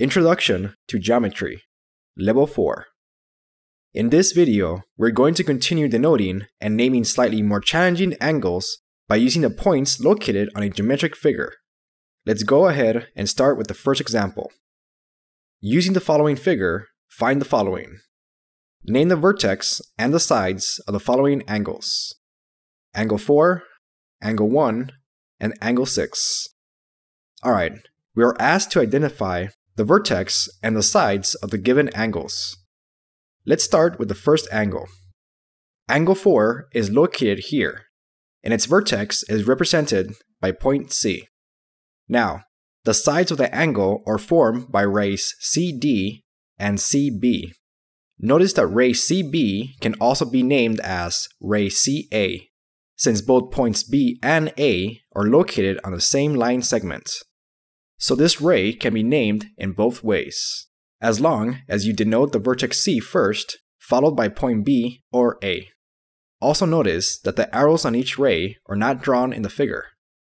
Introduction to Geometry, Level 4. In this video, we're going to continue denoting and naming slightly more challenging angles by using the points located on a geometric figure. Let's go ahead and start with the first example. Using the following figure, find the following. Name the vertex and the sides of the following angles: angle 4, angle 1, and angle 6. Alright, we are asked to identify the vertex and the sides of the given angles. Let's start with the first angle. Angle 4 is located here, and its vertex is represented by point C. Now, the sides of the angle are formed by rays CD and CB. Notice that ray CB can also be named as ray CA, since both points B and A are located on the same line segment. So this ray can be named in both ways, as long as you denote the vertex C first, followed by point B or A. Also notice that the arrows on each ray are not drawn in the figure.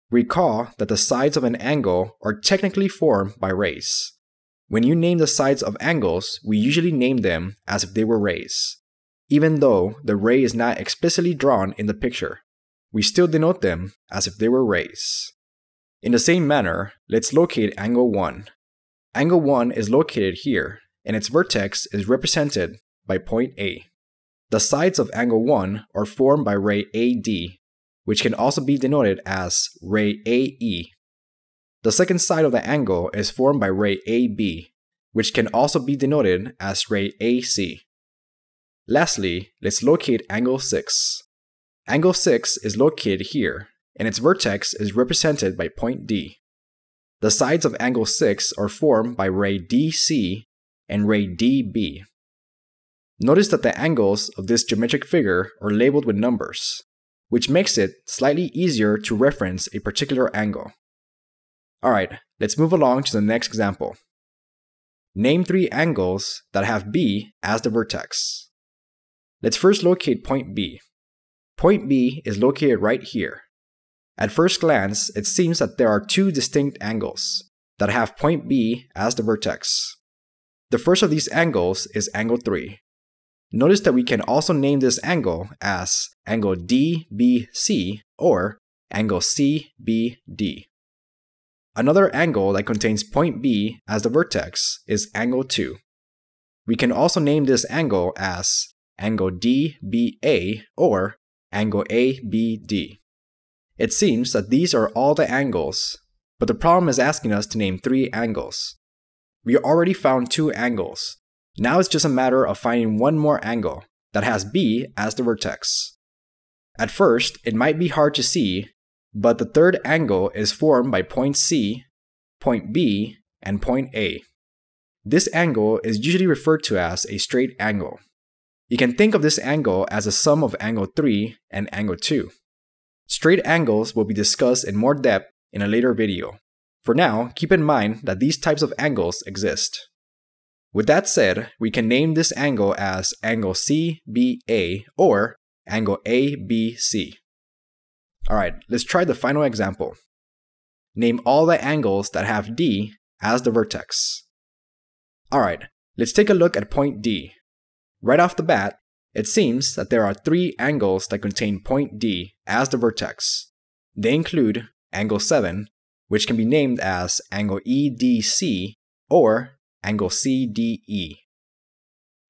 Recall that the sides of an angle are technically formed by rays. When you name the sides of angles, we usually name them as if they were rays, even though the ray is not explicitly drawn in the picture. We still denote them as if they were rays. In the same manner, let's locate angle 1. Angle 1 is located here, and its vertex is represented by point A. The sides of angle 1 are formed by ray AD, which can also be denoted as ray AE. The second side of the angle is formed by ray AB, which can also be denoted as ray AC. Lastly, let's locate angle 6. Angle 6 is located here, and its vertex is represented by point D. The sides of angle 6 are formed by ray DC and ray DB. Notice that the angles of this geometric figure are labeled with numbers, which makes it slightly easier to reference a particular angle. Alright, let's move along to the next example. Name three angles that have B as the vertex. Let's first locate point B. Point B is located right here. At first glance, it seems that there are two distinct angles that have point B as the vertex. The first of these angles is angle 3. Notice that we can also name this angle as angle DBC or angle CBD. Another angle that contains point B as the vertex is angle 2. We can also name this angle as angle DBA or angle ABD. It seems that these are all the angles, but the problem is asking us to name three angles. We already found two angles. Now it's just a matter of finding one more angle that has B as the vertex. At first, it might be hard to see, but the third angle is formed by point C, point B, and point A. This angle is usually referred to as a straight angle. You can think of this angle as a sum of angle 3 and angle 2. Straight angles will be discussed in more depth in a later video. For now, keep in mind that these types of angles exist. With that said, we can name this angle as angle CBA or angle ABC. Alright, let's try the final example. Name all the angles that have D as the vertex. Alright, let's take a look at point D. Right off the bat, it seems that there are three angles that contain point D as the vertex. They include angle 7, which can be named as angle EDC or angle CDE.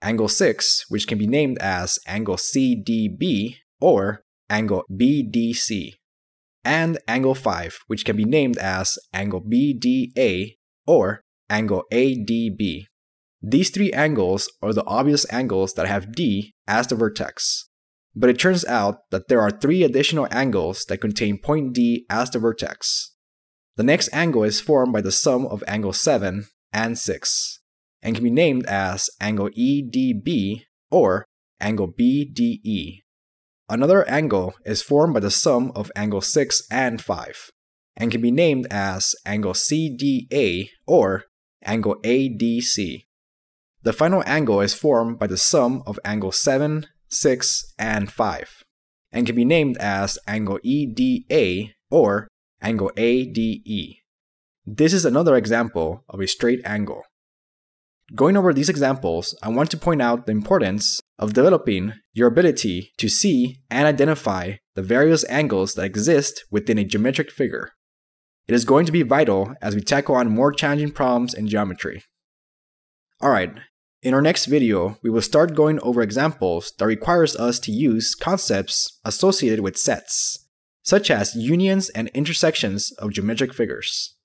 Angle 6, which can be named as angle CDB or angle BDC. And angle 5, which can be named as angle BDA or angle ADB. These three angles are the obvious angles that have D as the vertex, but it turns out that there are three additional angles that contain point D as the vertex. The next angle is formed by the sum of angle 7 and 6, and can be named as angle EDB or angle BDE. Another angle is formed by the sum of angle 6 and 5, and can be named as angle CDA or angle ADC. The final angle is formed by the sum of angle 7, 6, and 5, and can be named as angle EDA or angle ADE. This is another example of a straight angle, Going over these examples, I want to point out the importance of developing your ability to see and identify the various angles that exist within a geometric figure. It is going to be vital as we tackle on more challenging problems in geometry. Alright, in our next video, we will start going over examples that requires us to use concepts associated with sets, such as unions and intersections of geometric figures.